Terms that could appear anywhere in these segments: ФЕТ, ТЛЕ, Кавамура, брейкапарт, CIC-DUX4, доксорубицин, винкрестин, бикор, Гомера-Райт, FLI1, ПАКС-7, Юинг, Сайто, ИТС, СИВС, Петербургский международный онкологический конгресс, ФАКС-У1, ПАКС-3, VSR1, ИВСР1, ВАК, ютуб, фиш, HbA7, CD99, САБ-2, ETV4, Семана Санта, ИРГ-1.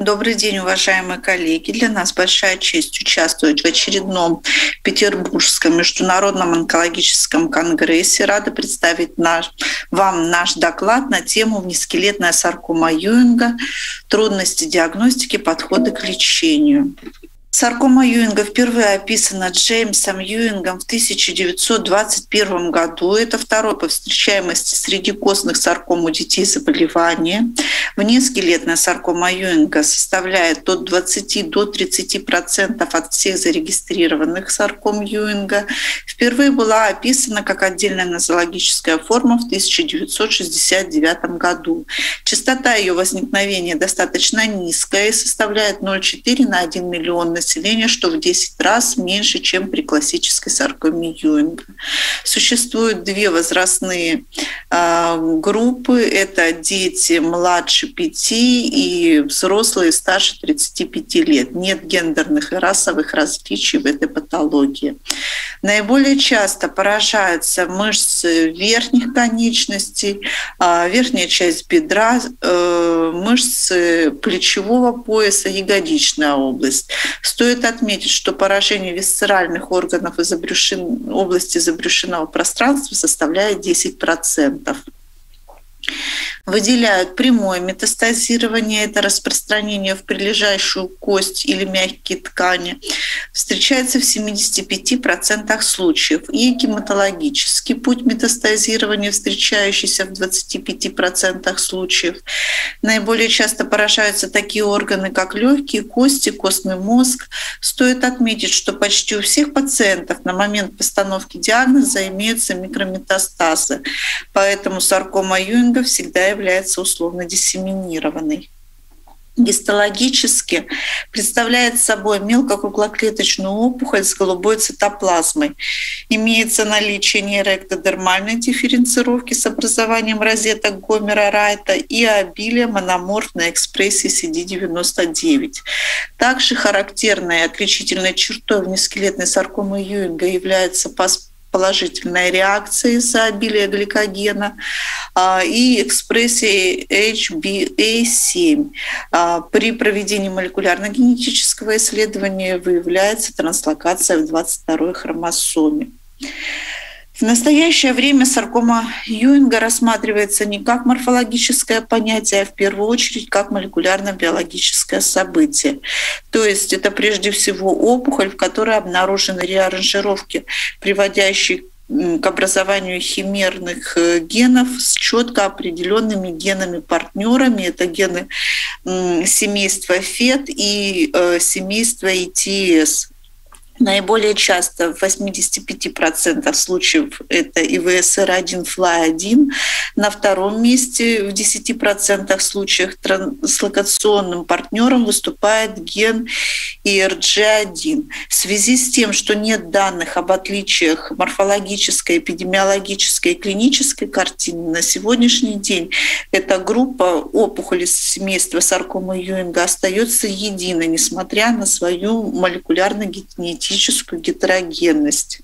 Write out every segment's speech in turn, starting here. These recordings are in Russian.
Добрый день, уважаемые коллеги. Для нас большая честь участвовать в очередном Петербургском международном онкологическом конгрессе. Рада представить вам наш доклад на тему «Внескелетная саркома Юинга. Трудности диагностики, подходы к лечению». Саркома Юинга впервые описана Джеймсом Юингом в 1921 году. Это второй по встречаемости среди костных сарком у детей заболевание. Внескелетная саркома Юинга составляет от 20 до 30% от всех зарегистрированных сарком Юинга. Впервые была описана как отдельная нозологическая форма в 1969 году. Частота ее возникновения достаточно низкая и составляет 0,4 на 1 миллион населения, что в 10 раз меньше, чем при классической саркоме Юинга. Существуют две возрастные группы. Это дети младше 5 и взрослые старше 35 лет. Нет гендерных и расовых различий в этой патологии. Наиболее часто поражаются мышцы верхних конечностей, верхняя часть бедра, мышцы плечевого пояса, ягодичная область. Стоит отметить, что поражение висцеральных органов из области забрюшинного пространства составляет 10%. Выделяют прямое метастазирование, это распространение в прилежащую кость или мягкие ткани, встречается в 75% случаев, и гематологический путь метастазирования, встречающийся в 25% случаев. Наиболее часто поражаются такие органы, как легкие, кости, костный мозг. Стоит отметить, что почти у всех пациентов на момент постановки диагноза имеются микрометастазы, поэтому саркома Юинга всегда является условно диссеминированной. Гистологически представляет собой мелкокруглоклеточную опухоль с голубой цитоплазмой. Имеется наличие нейроэктодермальной дифференцировки с образованием розеток Гомера-Райта и обилие мономорфной экспрессии CD99. Также характерной и отличительной чертой внескелетной саркомы Юинга является положительная реакция из-за обилия гликогена и экспрессии HbA7. При проведении молекулярно-генетического исследования выявляется транслокация в 22-й хромосоме. В настоящее время саркома Юинга рассматривается не как морфологическое понятие, а в первую очередь как молекулярно-биологическое событие. То есть это прежде всего опухоль, в которой обнаружены реаранжировки, приводящие к образованию химерных генов с четко определенными генами-партнерами. Это гены семейства ФЕТ и семейства ИТС. Наиболее часто в 85% случаев это ИВСР1, FLI1. На втором месте в 10% случаев транслокационным партнером выступает ген ИРГ-1. В связи с тем, что нет данных об отличиях морфологической, эпидемиологической и клинической картины, на сегодняшний день эта группа опухолей семейства саркомы Юинга остается единой, несмотря на свою молекулярно-генетическую гетерогенность.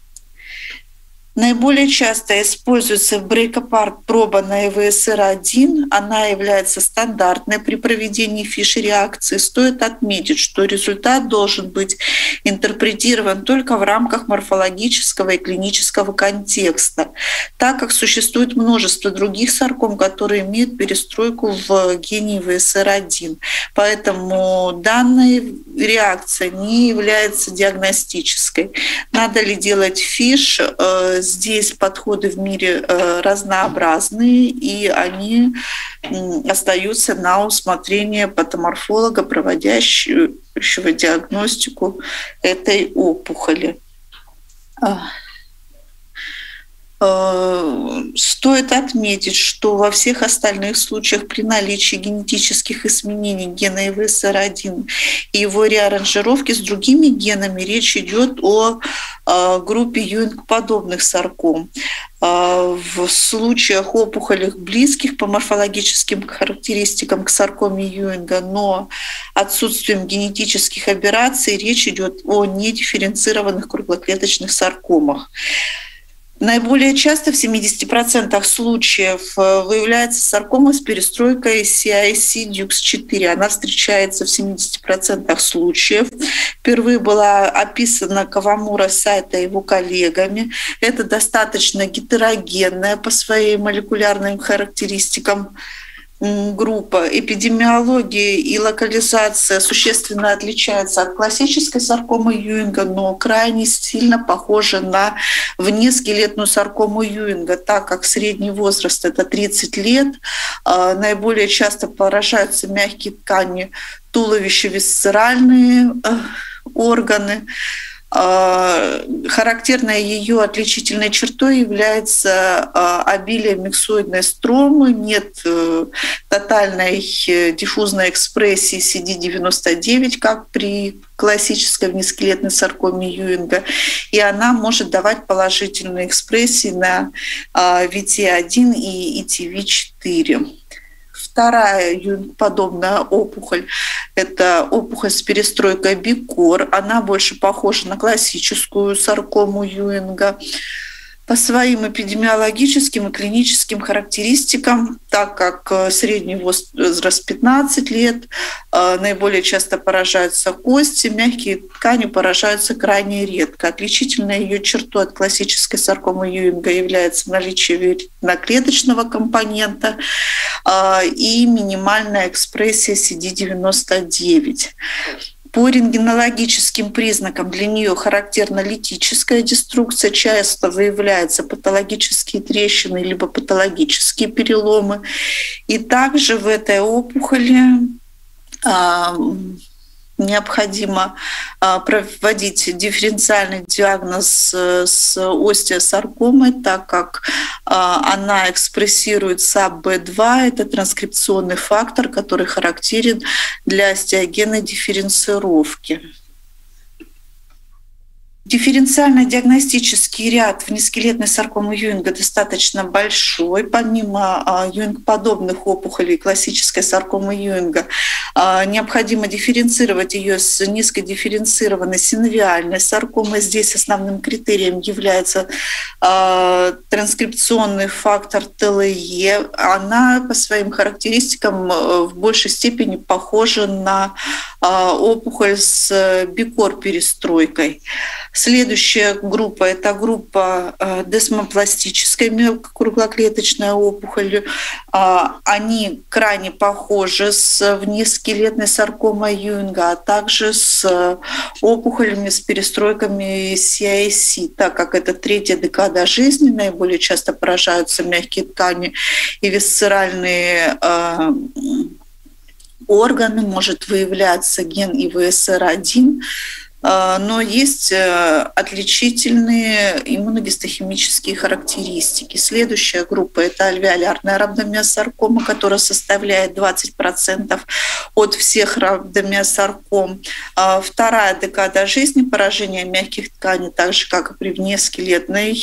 Наиболее часто используется в брейкапарт проба на ИВСР1. Она является стандартной при проведении фиш-реакции. Стоит отметить, что результат должен быть интерпретирован только в рамках морфологического и клинического контекста, так как существует множество других сарком, которые имеют перестройку в гене ИВСР1. Поэтому данная реакция не является диагностической. Надо ли делать фиш? Здесь подходы в мире разнообразные, и они остаются на усмотрение патоморфолога, проводящего диагностику этой опухоли. Стоит отметить, что во всех остальных случаях при наличии генетических изменений гена ИВСР1 и его реаранжировки с другими генами речь идет о группе Юинг-подобных сарком. В случаях опухолей близких по морфологическим характеристикам к саркоме Юинга, но отсутствием генетических аберраций, речь идет о недифференцированных круглоклеточных саркомах. Наиболее часто в 70% случаев выявляется саркома с перестройкой CIC-DUX4. Она встречается в 70% случаев. Впервые была описана Кавамура, Сайто и его коллегами. Это достаточно гетерогенная по своим молекулярным характеристикам группа. Эпидемиология и локализация существенно отличаются от классической саркомы Юинга, но крайне сильно похожа на внескелетную саркому Юинга, так как средний возраст — это 30 лет. Наиболее часто поражаются мягкие ткани туловища, висцеральные органы. Характерной ее отличительной чертой является обилие миксоидной стромы, нет тотальной диффузной экспрессии CD99, как при классической внескелетной саркоме Юинга, и она может давать положительные экспрессии на VT1 и ETV4. Вторая подобная опухоль – это опухоль с перестройкой бикор. Она больше похожа на классическую саркому Юинга. По своим эпидемиологическим и клиническим характеристикам, так как средний возраст 15 лет, наиболее часто поражаются кости, мягкие ткани поражаются крайне редко. Отличительной ее чертой от классической саркомы Юинга является наличие одноклеточного компонента и минимальная экспрессия CD99. По рентгенологическим признакам для нее характерна литическая деструкция, часто выявляются патологические трещины либо патологические переломы. И также в этой опухоли необходимо проводить дифференциальный диагноз с остеосаркомой, так как она экспрессирует САБ-2, это транскрипционный фактор, который характерен для остеогенной дифференцировки. Дифференциально-диагностический ряд внескелетной саркомы Юинга достаточно большой. Помимо Юинг-подобных опухолей классической саркомы Юинга, необходимо дифференцировать ее с низкодифференцированной синовиальной саркомой. Здесь основным критерием является транскрипционный фактор ТЛЕ. Она по своим характеристикам в большей степени похожа на опухоль с бикор-перестройкой. Следующая группа – это группа десмопластической мелкокруглоклеточной опухоли. Они крайне похожи с внескелетной саркомой Юинга, а также с опухолями с перестройками CIC, так как это третья декада жизни, наиболее часто поражаются мягкие ткани и висцеральные органы, может выявляться ген ИВСР1. Но есть отличительные иммуногистохимические характеристики. Следующая группа – это альвеолярная рhabdomyosarcoma, которая составляет 20% от всех рhabdomyosarcom. Вторая декада жизни – поражение мягких тканей, так же, как и при внескелетной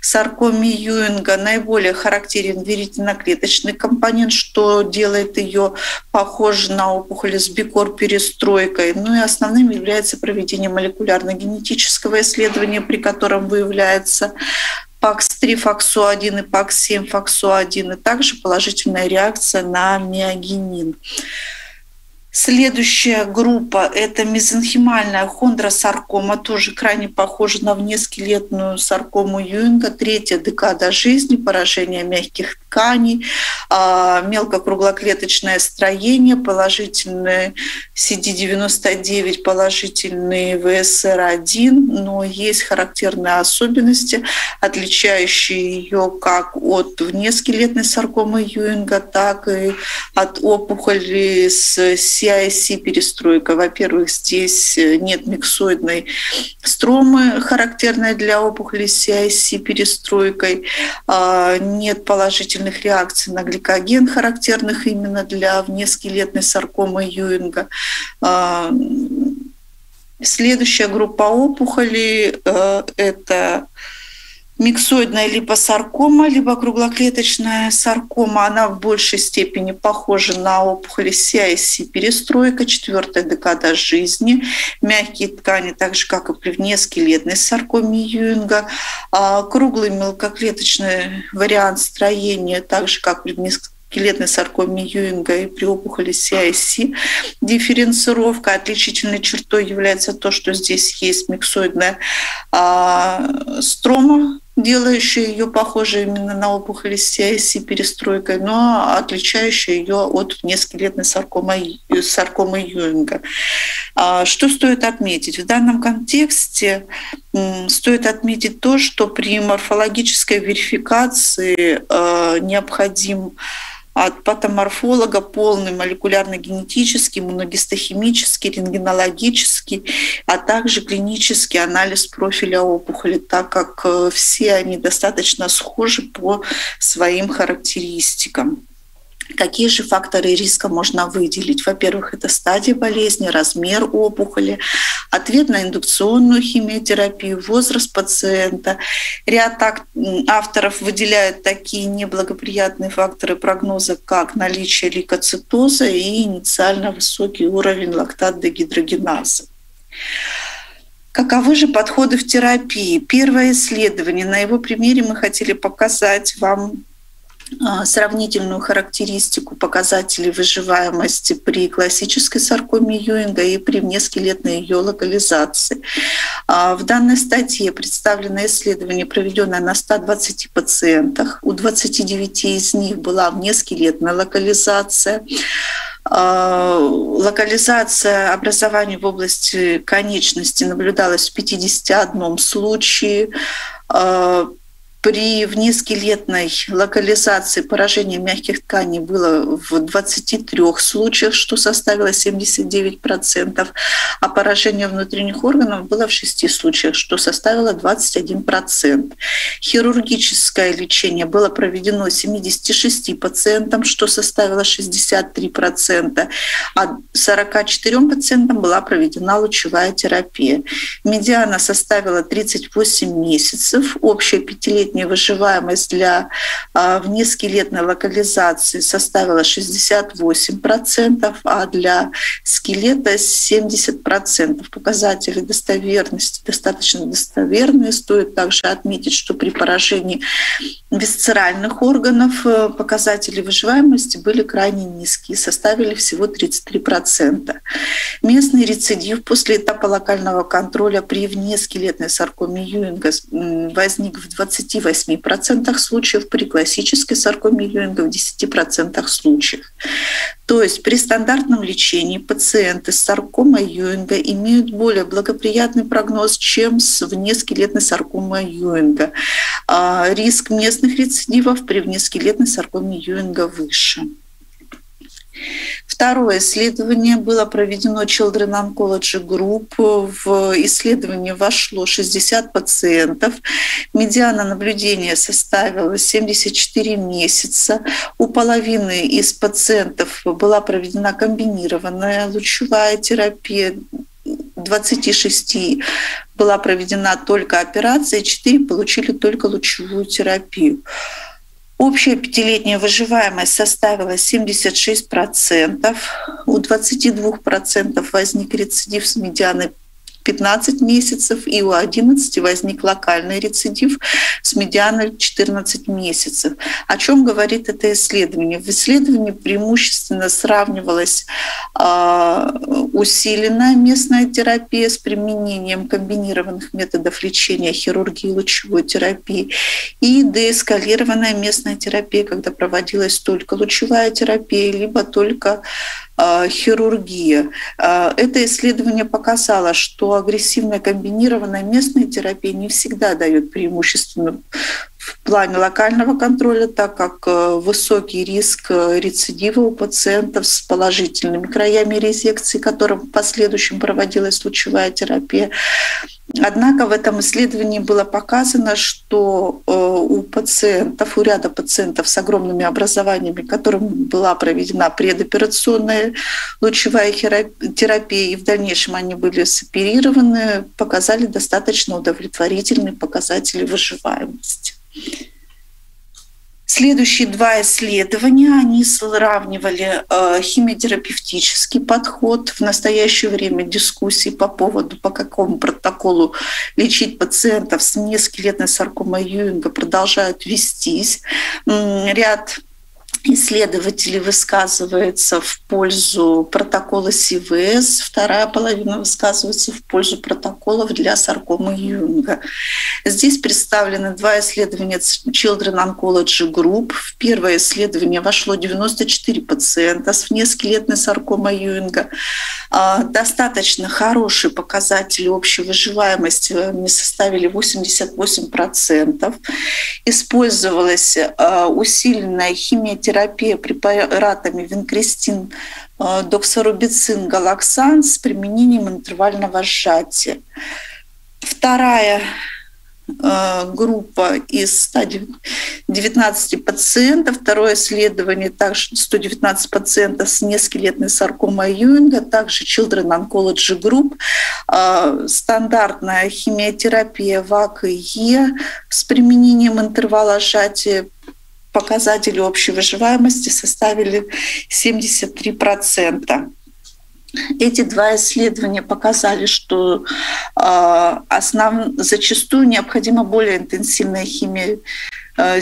саркоме Юинга. Наиболее характерен веретиноклеточный компонент, что делает ее похожей на опухоль с бикор-перестройкой. Ну и основным является проведение молекулярно-генетического исследования, при котором выявляется ПАКС-3, ФАКС-У1 и ПАКС-7, ФАКС-У1, и также положительная реакция на миогенин. Следующая группа – это мезенхимальная хондросаркома, тоже крайне похожа на внескелетную саркому Юинга, третья декада жизни, поражение мягких тканей, мелкокруглоклеточное строение, положительные CD99, положительные VSR1, но есть характерные особенности, отличающие ее как от внескелетной саркомы Юинга, так и от опухоли с CIC-перестройка. Во-первых, здесь нет миксоидной стромы, характерной для опухоли с CIC-перестройкой, нет положительных реакций на гликоген, характерных именно для внескелетной саркомы Юинга. Следующая группа опухолей – это миксоидная липосаркома, либо круглоклеточная саркома, она в большей степени похожа на опухоли CIC, перестройка, четвертая декада жизни, мягкие ткани, так же, как и при внескелетной саркоме Юинга, круглый мелкоклеточный вариант строения, так же, как при внескелетной саркоме Юинга и при опухоли CIC. Дифференцировка. Отличительной чертой является то, что здесь есть миксоидная строма, делающая ее похожей именно на опухоль с CIC перестройкой, но отличающая ее от внескелетной саркомы Юинга. Что стоит отметить? В данном контексте стоит отметить то, что при морфологической верификации необходим от патоморфолога полный молекулярно-генетический, иммуногистохимический, рентгенологический, а также клинический анализ профиля опухоли, так как все они достаточно схожи по своим характеристикам. Какие же факторы риска можно выделить? Во-первых, это стадия болезни, размер опухоли, ответ на индукционную химиотерапию, возраст пациента. Ряд авторов выделяют такие неблагоприятные факторы прогноза, как наличие лейкоцитоза и инициально высокий уровень лактат-дегидрогеназы. Каковы же подходы в терапии? Первое исследование. На его примере мы хотели показать вам сравнительную характеристику показателей выживаемости при классической саркоме Юинга и при внескелетной ее локализации. В данной статье представлено исследование, проведенное на 120 пациентах. У 29 из них была внескелетная локализация. Локализация образования в области конечности наблюдалась в 51 случае. При внескелетной локализации поражение мягких тканей было в 23 случаях, что составило 79%, а поражение внутренних органов было в 6 случаях, что составило 21%. Хирургическое лечение было проведено 76 пациентам, что составило 63%, а 44 пациентам была проведена лучевая терапия. Медиана составила 38 месяцев, общая пятилетняя выживаемость для внескелетной локализации составила 68%, а для скелета 70%. Показатели достоверности достаточно достоверные. Стоит также отметить, что при поражении висцеральных органов показатели выживаемости были крайне низкие, составили всего 33%. Местный рецидив после этапа локального контроля при внескелетной саркоме Юинга возник в 28% случаев, при классической саркоме Юинга в 10% случаев. То есть при стандартном лечении пациенты с саркомой Юинга имеют более благоприятный прогноз, чем с внескелетной саркомой Юинга. Риск местных рецидивов при внескелетной саркоме Юинга выше. Второе исследование было проведено Children Oncology Group. В исследование вошло 60 пациентов. Медиана наблюдения составила 74 месяца. У половины из пациентов была проведена комбинированная лучевая терапия, 26 была проведена только операция, 4 получили только лучевую терапию. Общая пятилетняя выживаемость составила 76%. У 22% возник рецидив с медианой 15 месяцев, и у 11 возник локальный рецидив с медианой 14 месяцев. О чем говорит это исследование? В исследовании преимущественно сравнивалась усиленная местная терапия с применением комбинированных методов лечения хирургии и лучевой терапии и деэскалированная местная терапия, когда проводилась только лучевая терапия, либо только хирургия. Это исследование показало, что агрессивная комбинированная местная терапия не всегда дает преимущественно в плане локального контроля, так как высокий риск рецидива у пациентов с положительными краями резекции, которым в последующем проводилась лучевая терапия, Однако в этом исследовании было показано, что у пациентов, у ряда пациентов с огромными образованиями, которым была проведена предоперационная лучевая терапия, и в дальнейшем они были соперированы, показали достаточно удовлетворительные показатели выживаемости. Следующие два исследования, они сравнивали химиотерапевтический подход. В настоящее время дискуссии по поводу, по какому протоколу лечить пациентов с нескелетной саркомой Юинга продолжают вестись. Ряд исследователи высказываются в пользу протокола СИВС, вторая половина высказывается в пользу протоколов для саркомы Юинга. Здесь представлены два исследования Children Oncology Group. В первое исследование вошло 94 пациента с внескелетной саркомой Юинга. Достаточно хорошие показатели общей выживаемости, они составили 88%. Использовалась усиленная химиотерапия препаратами винкрестин, доксорубицин, галаксан с применением интервального сжатия. Вторая группа из 119 пациентов. Второе исследование, также 119 пациентов с нескелетной саркомой Юинга, также Children Oncology Group, стандартная химиотерапия ВАК и Е с применением интервала сжатия. Показатели общей выживаемости составили 73%. Эти два исследования показали, что зачастую необходима более интенсивная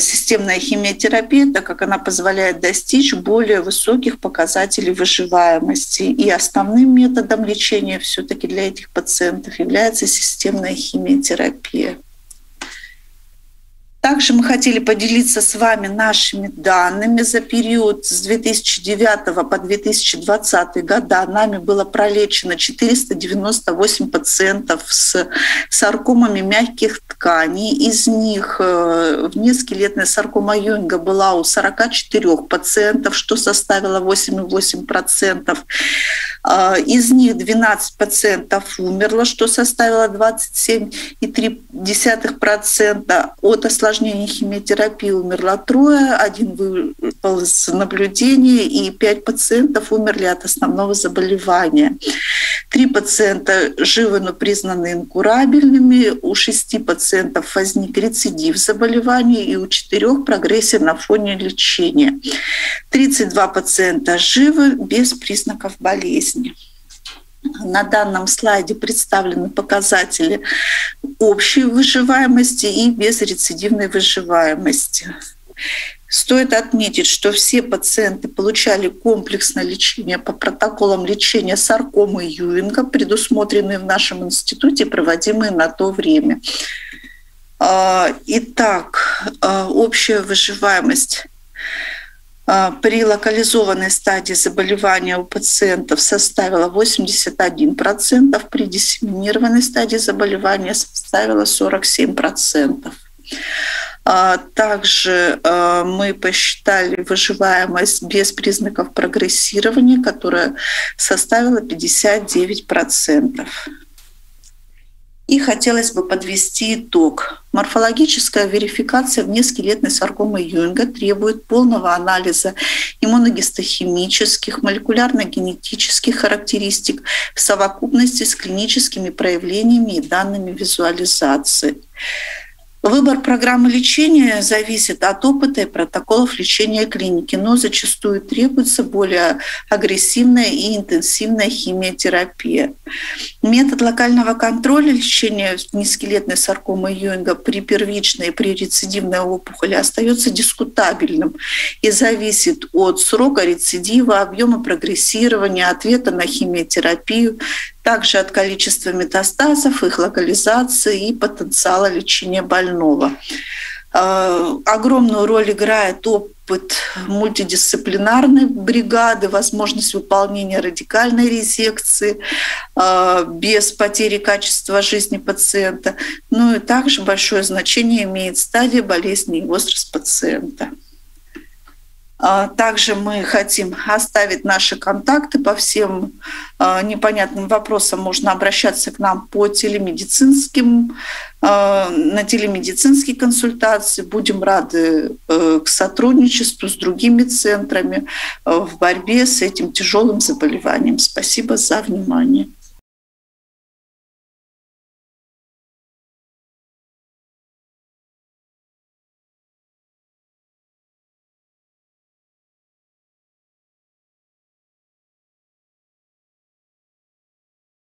системная химиотерапия, так как она позволяет достичь более высоких показателей выживаемости. И основным методом лечения все-таки для этих пациентов является системная химиотерапия. Также мы хотели поделиться с вами нашими данными. За период с 2009 по 2020 года нами было пролечено 498 пациентов с саркомами мягких тканей. Из них внескелетная саркома Юинга была у 44 пациентов, что составило 8,8%. Из них 12 пациентов умерло, что составило 27,3%. От осложнений химиотерапии умерло 3, 1 выпал из наблюдения, и 5 пациентов умерли от основного заболевания. 3 пациента живы, но признаны инкурабельными, у 6 пациентов возник рецидив заболевания, и у 4 прогрессия на фоне лечения. 32 пациента живы без признаков болезни. На данном слайде представлены показатели общей выживаемости и безрецидивной выживаемости. Стоит отметить, что все пациенты получали комплексное лечение по протоколам лечения саркомы Юинга, предусмотренные в нашем институте, проводимые на то время. Итак, общая выживаемость при локализованной стадии заболевания у пациентов составила 81%, при диссеминированной стадии заболевания составила 47%. Также мы посчитали выживаемость без признаков прогрессирования, которая составила 59%. И хотелось бы подвести итог. Морфологическая верификация внескелетной саркомы Юинга требует полного анализа иммуногистохимических, молекулярно-генетических характеристик в совокупности с клиническими проявлениями и данными визуализации. Выбор программы лечения зависит от опыта и протоколов лечения клиники, но зачастую требуется более агрессивная и интенсивная химиотерапия. Метод локального контроля лечения внескелетной саркомы Юинга при первичной и при рецидивной опухоли остается дискутабельным и зависит от срока рецидива, объема прогрессирования, ответа на химиотерапию, также от количества метастазов, их локализации и потенциала лечения больного. Огромную роль играет опыт мультидисциплинарной бригады, возможность выполнения радикальной резекции без потери качества жизни пациента. Ну и также большое значение имеет стадия болезни и возраст пациента. Также мы хотим оставить наши контакты по всем непонятным вопросам. Можно обращаться к нам по телемедицинским, на телемедицинские консультации. Будем рады к сотрудничеству с другими центрами в борьбе с этим тяжелым заболеванием. Спасибо за внимание.